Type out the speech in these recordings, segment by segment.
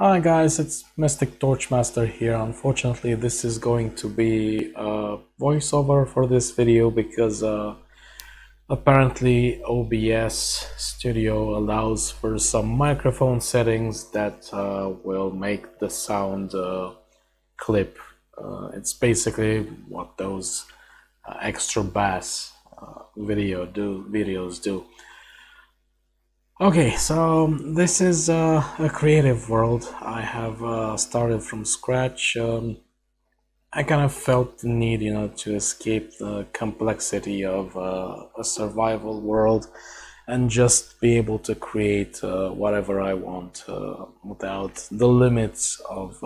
Hi guys, it's Mystic Torchmaster here. Unfortunately, this is going to be a voiceover for this video because apparently OBS Studio allows for some microphone settings that will make the sound clip. It's basically what those extra bass videos do. Okay, so this is a creative world. I have started from scratch. I kind of felt the need, you know, to escape the complexity of a survival world and just be able to create whatever I want without the limits of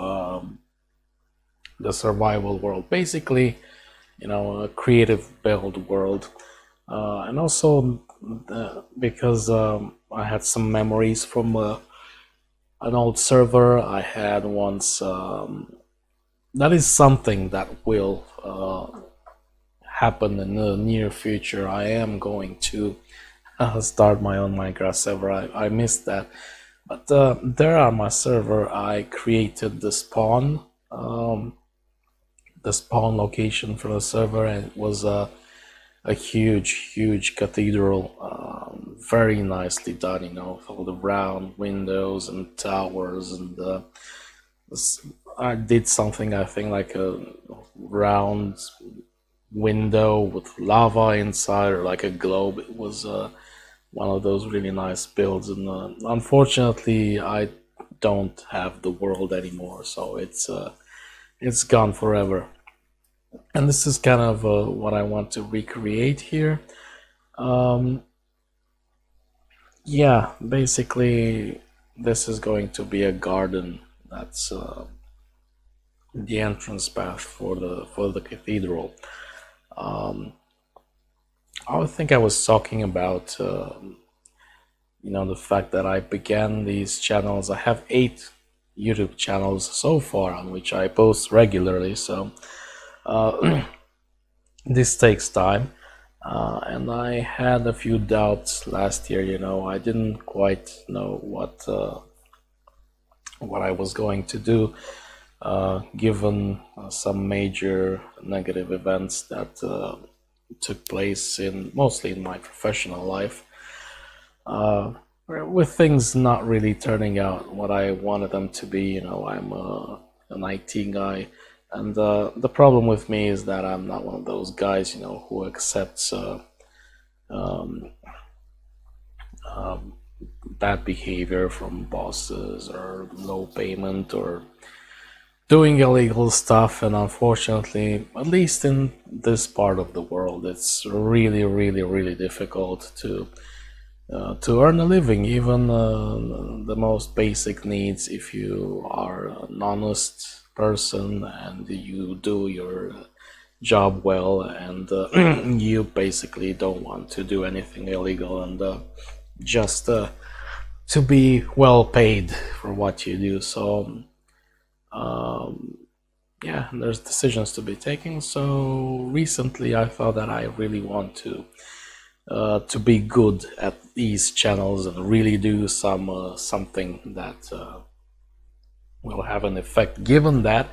the survival world. Basically, you know, a creative build world. And also because I had some memories from an old server I had once. That is something that will happen in the near future. I am going to start my own Minecraft server. I missed that. But there are my server. I created the spawn location for the server, and it was a huge cathedral, very nicely done, you know, with all the round windows and towers, and I did something, I think, like a round window with lava inside, or like a globe. It was one of those really nice builds, and unfortunately I don't have the world anymore, so it's gone forever. And this is kind of what I want to recreate here. Yeah, basically this is going to be a garden. That's the entrance path for the cathedral. I think I was talking about you know, the fact that I began these channels. I have 8 YouTube channels so far on which I post regularly, so this takes time, and I had a few doubts last year. You know, I didn't quite know what I was going to do, given some major negative events that took place mostly in my professional life, with things not really turning out what I wanted them to be. You know, I'm an IT guy. And the problem with me is that I'm not one of those guys, you know, who accepts bad behavior from bosses or low payment or doing illegal stuff. And unfortunately, at least in this part of the world, it's really difficult to earn a living, even the most basic needs. If you are an honest person and you do your job well, and you basically don't want to do anything illegal, and just to be well paid for what you do. So yeah, there's decisions to be taken. So recently I thought that I really want to be good at these channels and really do some something that will have an effect, given that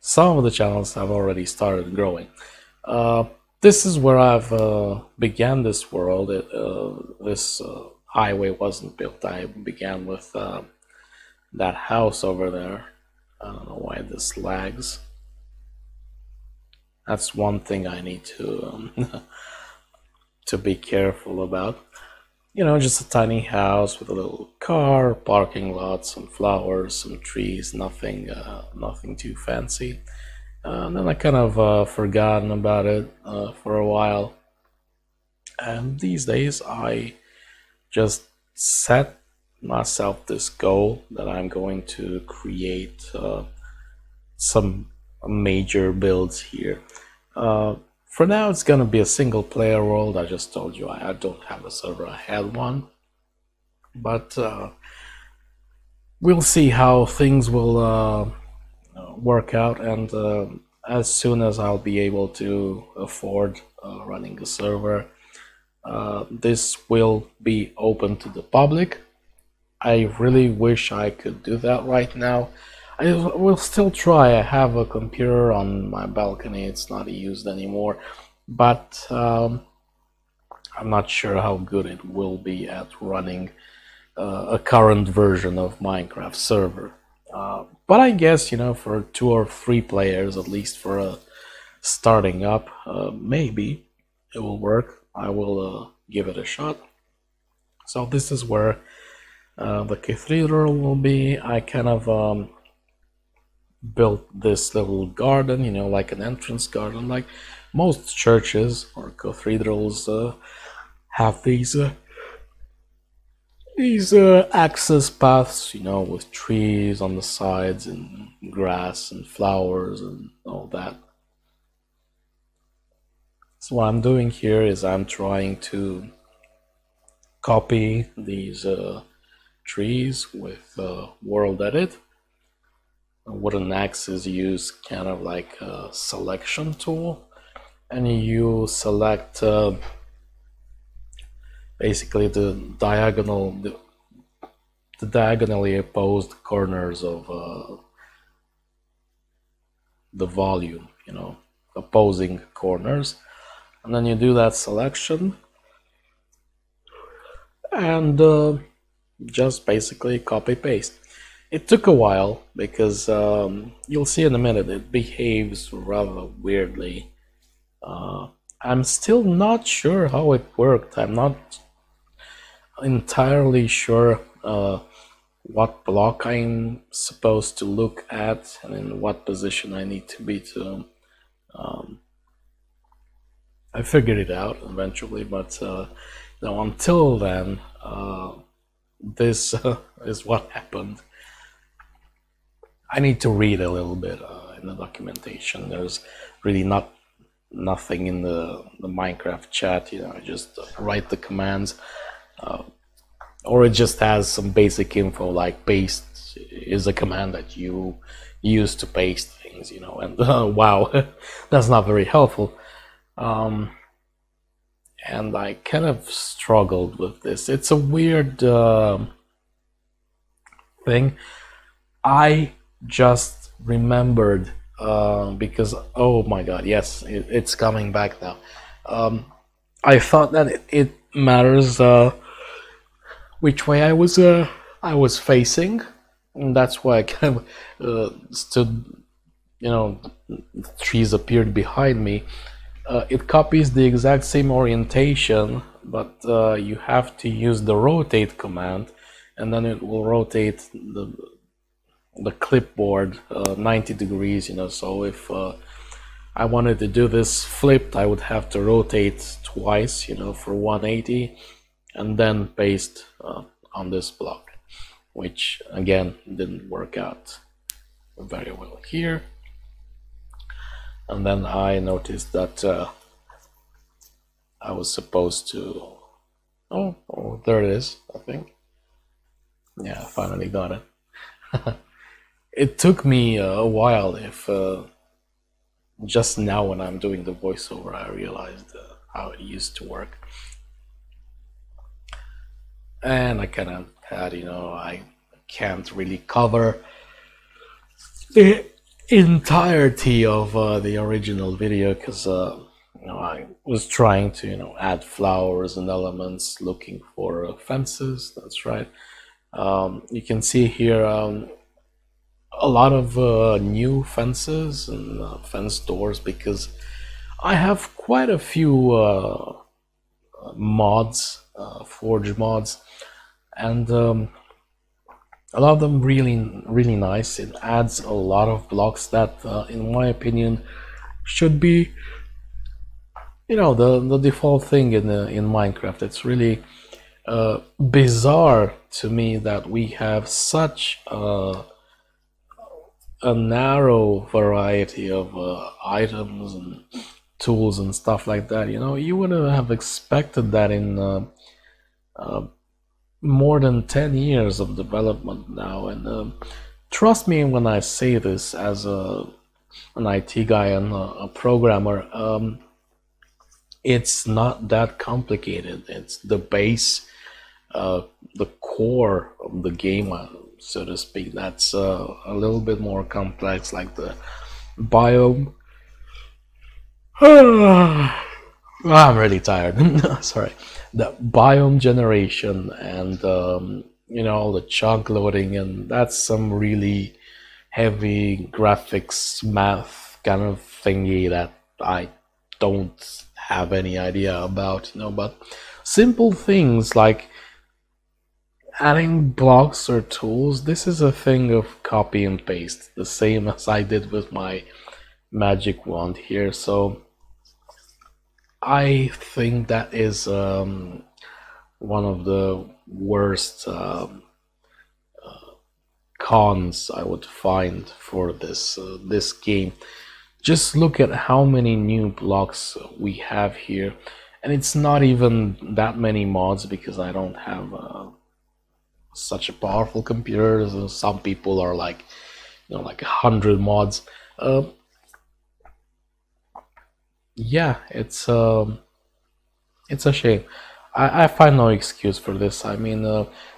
some of the channels have already started growing. This is where I've began this world. This highway wasn't built. I began with that house over there. I don't know why this lags. That's one thing I need to to be careful about. You know, just a tiny house with a little car, parking lot, some flowers, some trees, nothing too fancy. And then I kind of forgotten about it for a while. And these days I just set myself this goal that I'm going to create some major builds here. For now, it's gonna be a single player world. I just told you I don't have a server. I had one, but we'll see how things will work out. And as soon as I'll be able to afford running a server, this will be open to the public. I really wish I could do that right now. I will still try. I have a computer on my balcony. It's not used anymore, but I'm not sure how good it will be at running a current version of Minecraft server. But I guess, you know, for 2 or 3 players, at least for a starting up, maybe it will work. I will give it a shot. So this is where the cathedral will be. I kind of built this little garden, you know, like an entrance garden, like most churches or cathedrals have these access paths, you know, with trees on the sides and grass and flowers and all that. So what I'm doing here is I'm trying to copy these trees with WorldEdit. A wooden axe is used kind of like a selection tool, and you select basically the diagonally opposed corners of the volume, you know, opposing corners, and then you do that selection and just basically copy paste. It took a while because you'll see in a minute it behaves rather weirdly. I'm still not sure how it worked. I'm not entirely sure what block I'm supposed to look at and in what position I need to be to. I figured it out eventually, but now until then, this is what happened. I need to read a little bit in the documentation. There's really nothing in the Minecraft chat, you know. I just write the commands, or it just has some basic info like paste is a command that you use to paste things, you know, and wow, that's not very helpful. And I kind of struggled with this. It's a weird thing. I just remembered because, oh my god, yes, it's coming back now. I thought that it matters which way I was facing, and that's why I kind of stood, you know, the trees appeared behind me. It copies the exact same orientation, but you have to use the rotate command, and then it will rotate the clipboard 90 degrees, you know. So if I wanted to do this flipped, I would have to rotate twice, you know, for 180, and then paste on this block, which again didn't work out very well here. And then I noticed that I was supposed to, oh, there it is, I think. Yeah, I finally got it. It took me a while. If just now when I'm doing the voiceover, I realized how it used to work. And I kind of had, you know, I can't really cover the entirety of the original video because you know, I was trying to, you know, add flowers and elements, looking for fences. That's right. You can see here a lot of new fences and fence doors, because I have quite a few mods, Forge mods, and a lot of them really nice. It adds a lot of blocks that in my opinion should be, you know, the default thing in Minecraft. It's really bizarre to me that we have such a narrow variety of items and tools and stuff like that, you know. You would have expected that in more than 10 years of development now, and trust me when I say this as an IT guy and a programmer. It's not that complicated. It's the base the core of the game, so to speak. That's a little bit more complex, like the biome. I'm really tired. Sorry, the biome generation and you know, all the chunk loading, and that's some really heavy graphics math kind of thingy that I don't have any idea about, you know. But simple things like adding blocks or tools, this is a thing of copy and paste, the same as I did with my magic wand here. So I think that is one of the worst cons I would find for this this game. Just look at how many new blocks we have here, and it's not even that many mods, because I don't have such a powerful computer. Some people are like, you know, like 100 mods. Yeah, it's a shame. I find no excuse for this. I mean,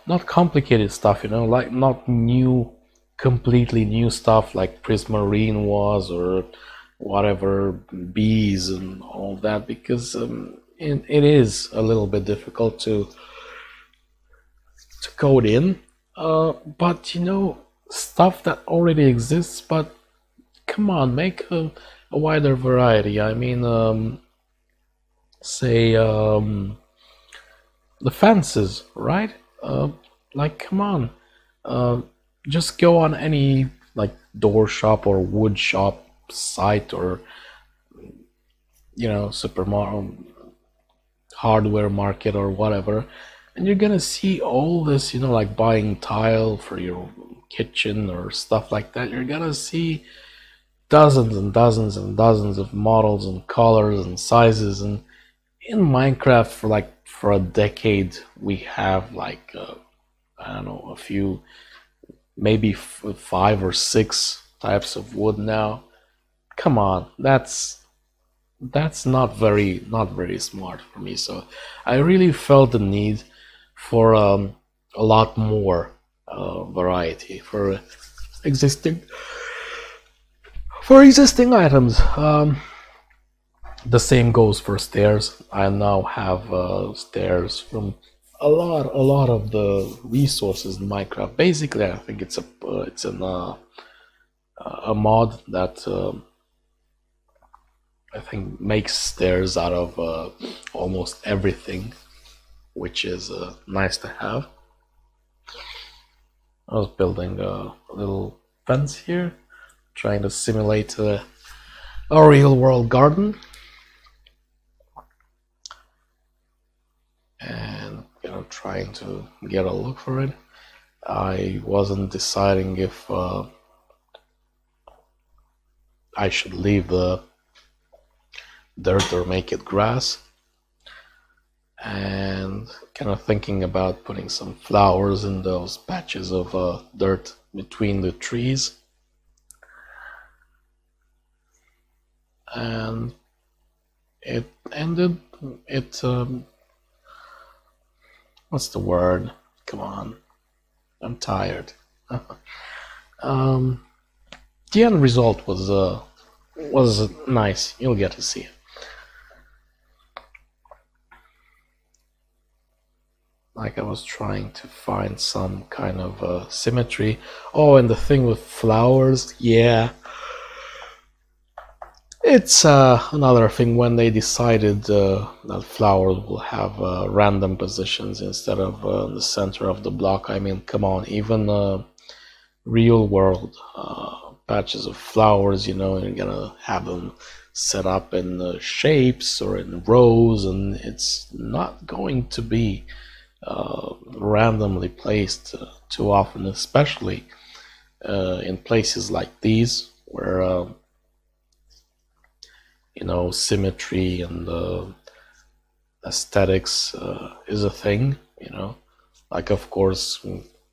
not complicated stuff, you know, like not new, completely new stuff like Prismarine was, or whatever, bees and all that, because it is a little bit difficult to code in, but you know, stuff that already exists. But come on, make a wider variety. I mean, say the fences, right? Like, come on, just go on any like door shop or wood shop site, or you know, supermarket, hardware market, or whatever, and you're gonna see all this, you know, like buying tile for your kitchen or stuff like that. You're gonna see dozens and dozens and dozens of models and colors and sizes. And in Minecraft, for like for a decade, we have like I don't know, a few, maybe 5 or 6 types of wood now. Come on, that's not very smart for me. So I really felt the need for a lot more variety for existing items. The same goes for stairs. I now have stairs from a lot of the resources in Minecraft. Basically, I think it's a mod that I think makes stairs out of almost everything, which is nice to have. I was building a little fence here, trying to simulate a real-world garden. And you know, trying to get a look for it. I wasn't deciding if I should leave the dirt or make it grass, and kind of thinking about putting some flowers in those patches of dirt between the trees. And it ended, it what's the word, come on, I'm tired. The end result was nice. You'll get to see it. Like, I was trying to find some kind of symmetry. Oh, and the thing with flowers, yeah, it's another thing when they decided that flowers will have random positions instead of the center of the block. I mean, come on, even real world patches of flowers, you know, you're gonna have them set up in shapes or in rows, and it's not going to be randomly placed too often, especially in places like these where you know, symmetry and aesthetics is a thing, you know. Like, of course,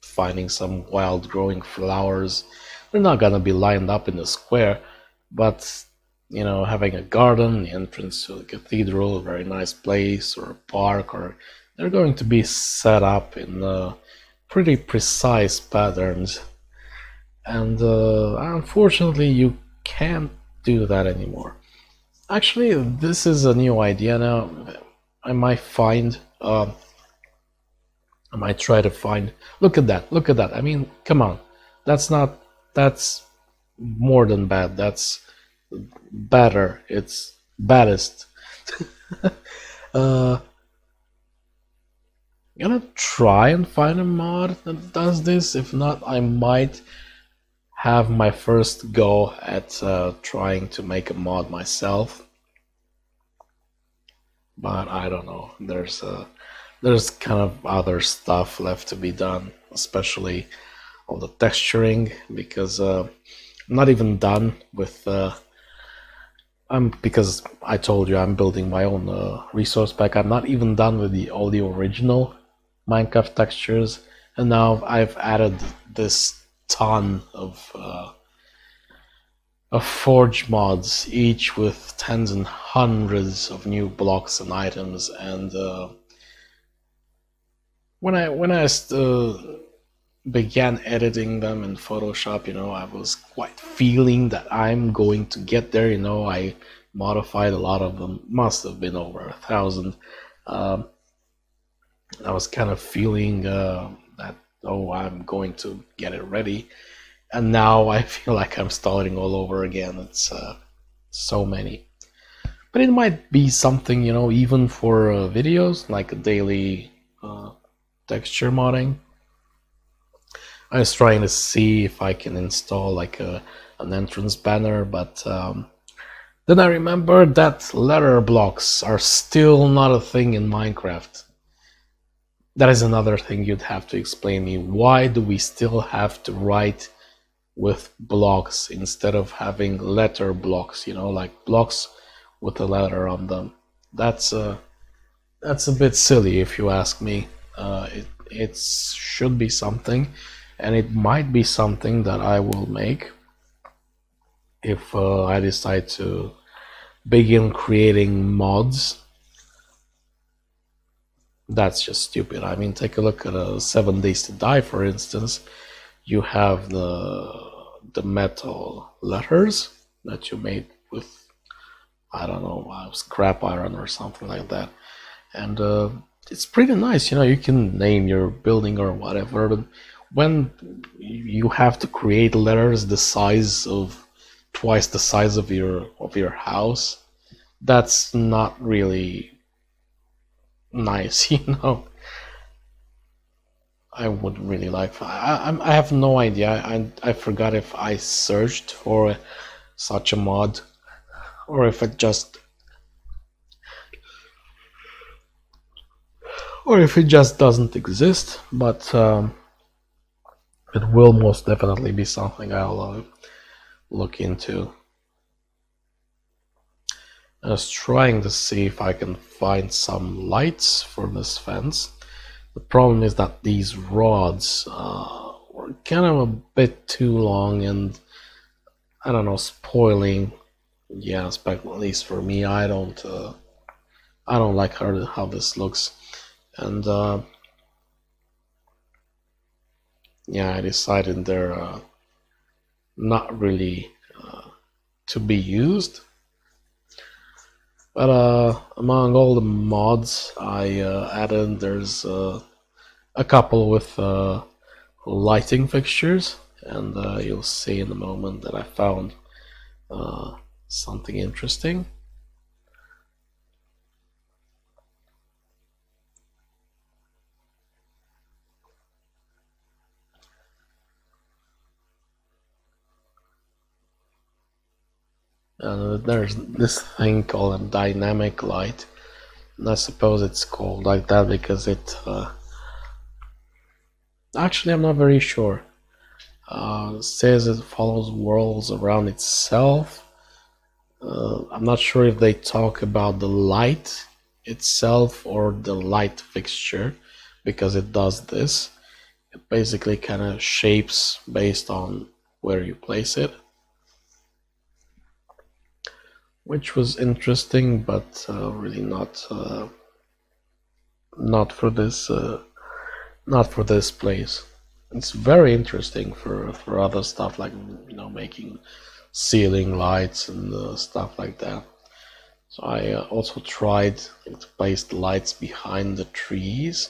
finding some wild growing flowers, they're not gonna be lined up in a square, but you know, having a garden, the entrance to the cathedral, a very nice place, or a park, or They're going to be set up in pretty precise patterns, and unfortunately you can't do that anymore. Actually, this is a new idea now. I might find I might try to find, look at that, I mean, come on, that's more than bad, that's better, it's baddest. Gonna try and find a mod that does this. If not, I might have my first go at trying to make a mod myself, but I don't know, there's kind of other stuff left to be done, especially all the texturing, because I'm not even done with because I told you I'm building my own resource pack. I'm not even done with all the original Minecraft textures, and now I've added this ton of Forge mods, each with tens and hundreds of new blocks and items. And when I began editing them in Photoshop, you know, I was quite feeling that I'm going to get there. You know, I modified a lot of them, must have been over 1,000. I was kind of feeling that, oh, I'm going to get it ready, and now I feel like I'm starting all over again. It's so many. But it might be something, you know, even for videos, like a daily texture modding. I was trying to see if I can install like an entrance banner, but then I remembered that letter blocks are still not a thing in Minecraft. That is another thing you'd have to explain me. Why do we still have to write with blocks instead of having letter blocks, you know, like blocks with a letter on them? That's a bit silly if you ask me. It should be something, and it might be something that I will make if I decide to begin creating mods. That's just stupid. I mean, take a look at 7 Days to Die, for instance. You have the metal letters that you made with, I don't know, scrap iron or something like that, and it's pretty nice. You know, you can name your building or whatever, but when you have to create letters the size of twice the size of your house, that's not really nice, you know. I would really like, I have no idea. I forgot if I searched for such a mod or if it just doesn't exist, but it will most definitely be something I'll look into. I was trying to see if I can find some lights for this fence. The problem is that these rods were kind of a bit too long, and I don't know, spoiling the aspect, at least for me. I don't like how this looks, and yeah, I decided they're not really to be used. But among all the mods I added, there's a couple with lighting fixtures, and you'll see in a moment that I found something interesting. There's this thing called a dynamic light, and I suppose it's called like that because it actually, I'm not very sure. It says it follows worlds around itself. I'm not sure if they talk about the light itself or the light fixture, because it does this. It basically kind of shapes based on where you place it, which was interesting, but really not not for this place. It's very interesting for other stuff, like, you know, making ceiling lights and stuff like that. So I also tried to place the lights behind the trees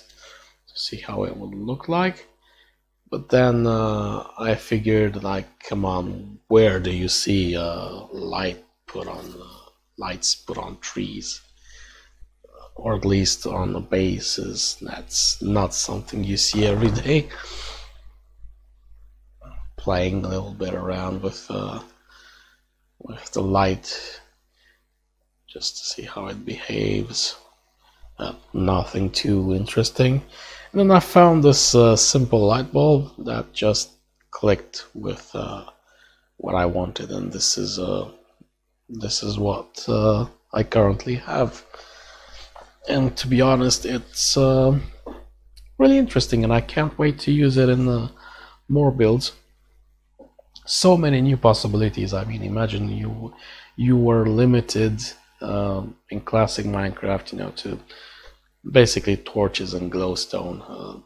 to see how it would look like. But then I figured, like, come on, where do you see lights put on trees, or at least on the bases? That's not something you see every day. Playing a little bit around with the light, just to see how it behaves. Nothing too interesting. And then I found this simple light bulb that just clicked with what I wanted, and this is what I currently have. And to be honest, it's really interesting, and I can't wait to use it in more builds. So many new possibilities. I mean, imagine you were limited in classic Minecraft, you know, to basically torches and glowstone.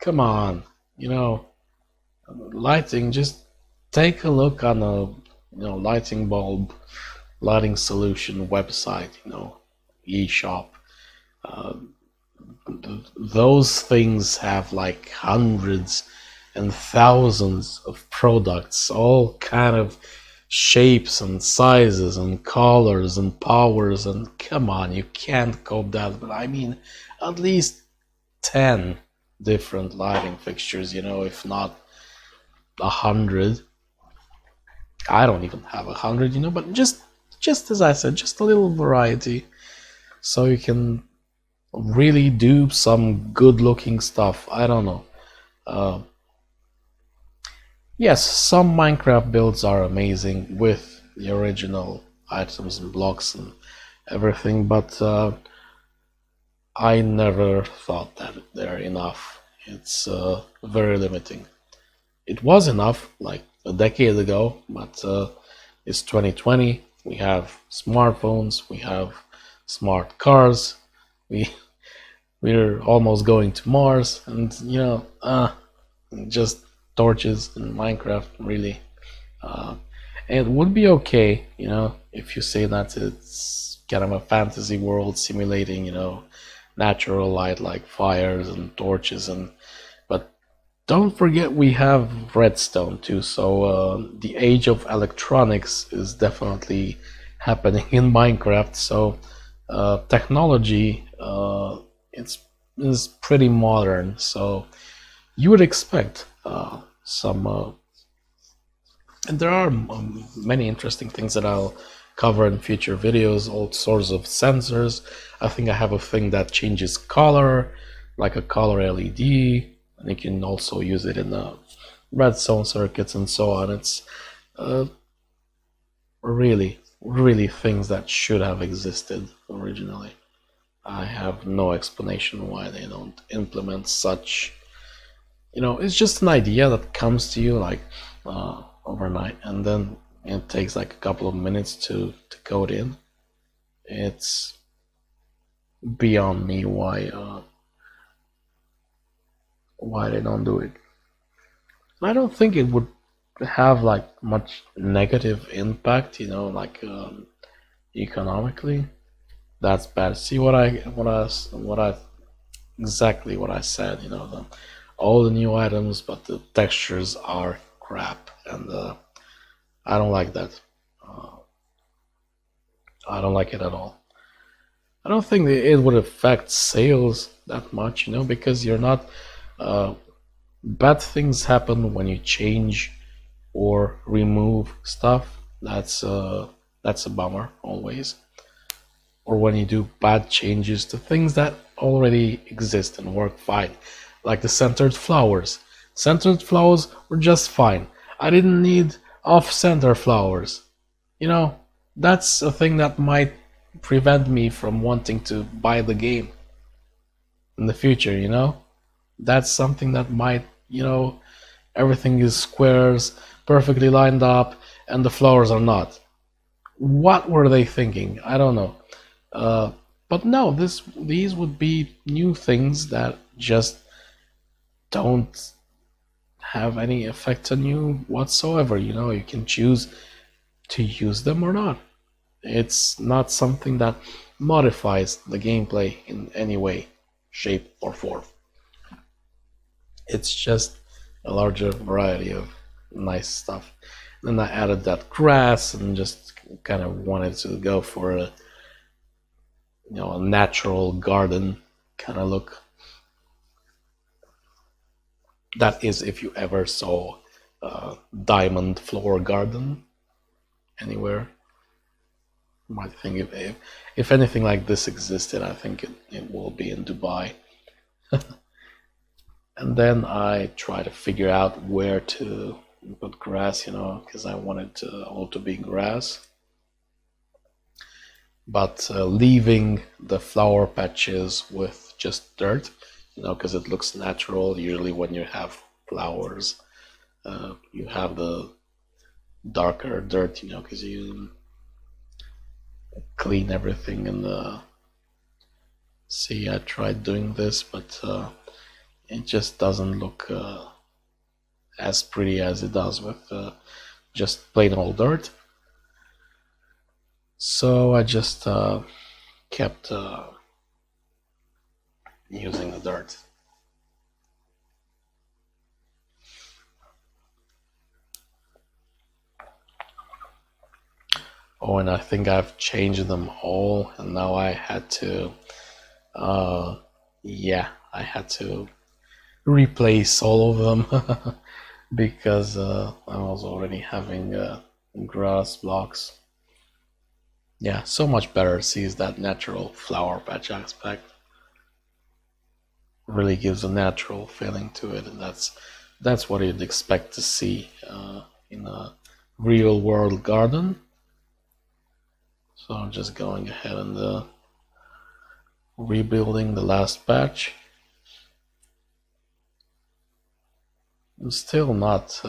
Come on, you know, lighting. Just take a look on a, you know, lighting bulb, lighting solution website, you know, eShop. Those things have like hundreds and thousands of products, all kind of shapes and sizes and colors and powers, and come on, you can't cope that. But I mean, at least 10 different lighting fixtures, you know, if not 100. I don't even have 100, you know, but just as I said, just a little variety, so you can really do some good-looking stuff. I don't know. Yes, some Minecraft builds are amazing with the original items and blocks and everything, but I never thought that they're enough. It's very limiting. It was enough like a decade ago, but it's 2020. We have smartphones, we have smart cars, we're almost going to Mars, and, you know, just torches in Minecraft, really. And it would be okay, you know, if you say that it's kind of a fantasy world simulating, you know, natural light like fires and torches, and but don't forget we have redstone too. So the age of electronics is definitely happening in Minecraft. So technology, it's pretty modern. So you would expect and there are many interesting things that I'll cover in future videos. All sorts of sensors. I think I have a thing that changes color, like a color LED, and you can also use it in the redstone circuits and so on. It's really things that should have existed originally. I have no explanation why they don't implement such. You know, it's just an idea that comes to you like overnight, and then it takes like a couple of minutes to code in. It's beyond me why they don't do it. And I don't think it would have like much negative impact, you know, like economically. That's bad. See what I said, you know. All the new items, but the textures are crap, and I don't like that. I don't like it at all. I don't think it would affect sales that much, you know, because you're not... bad things happen when you change or remove stuff. That's a bummer, always. Or when you do bad changes to things that already exist and work fine. Like the centered flowers. Centered flowers were just fine. I didn't need off-center flowers. You know, that's a thing that might prevent me from wanting to buy the game in the future, you know? That's something that might, you know, everything is squares, perfectly lined up, and the flowers are not. What were they thinking? I don't know. But no, these would be new things that just don't have any effect on you whatsoever. You know, you can choose to use them or not. It's not something that modifies the gameplay in any way, shape, or form. It's just a larger variety of nice stuff. Then I added that grass and just kind of wanted to go for a, you know, a natural garden kind of look. That is, if you ever saw a diamond floor garden anywhere. I think if anything like this existed, I think it will be in Dubai. And then I try to figure out where to put grass, you know, because I want it all to be grass. But leaving the flower patches with just dirt, you know, because it looks natural. Usually when you have flowers, you have the darker dirt, you know, because you clean everything. And see, I tried doing this, but it just doesn't look as pretty as it does with just plain old dirt. So I just kept using the dirt. Oh, and I think I've changed them all, and now I had to, yeah, I had to replace all of them because I was already having grass blocks. Yeah, so much better. Sees that natural flower patch aspect. Really gives a natural feeling to it, and that's what you'd expect to see in a real world garden. So I'm just going ahead and rebuilding the last patch. I'm still not,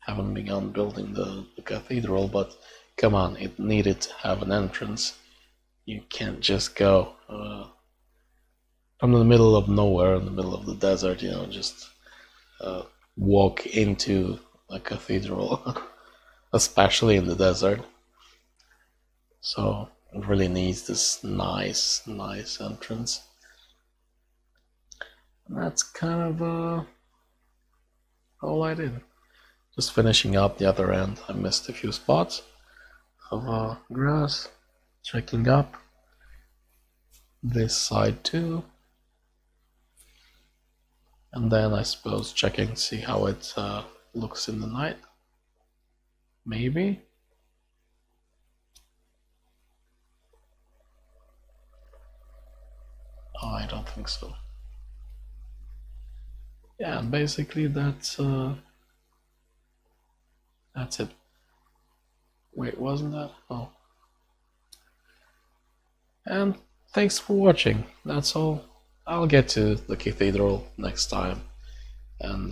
haven't begun building the cathedral, but come on, it needed to have an entrance. You can't just go from the middle of nowhere, in the middle of the desert, you know, just walk into a cathedral, especially in the desert. So it really needs this nice entrance. And that's kind of all I did. Just finishing up the other end. I missed a few spots of grass. Checking up this side too. And then I suppose checking, see how it looks in the night. Maybe. I don't think so. Yeah, basically that's it. Wait, wasn't that? Oh. And thanks for watching. That's all. I'll get to the cathedral next time, and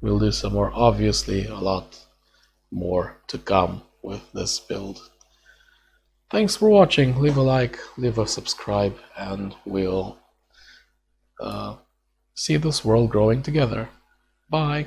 we'll do some more. Obviously, a lot more to come with this build. Thanks for watching. Leave a like, leave a subscribe, and we'll see this world growing together. Bye.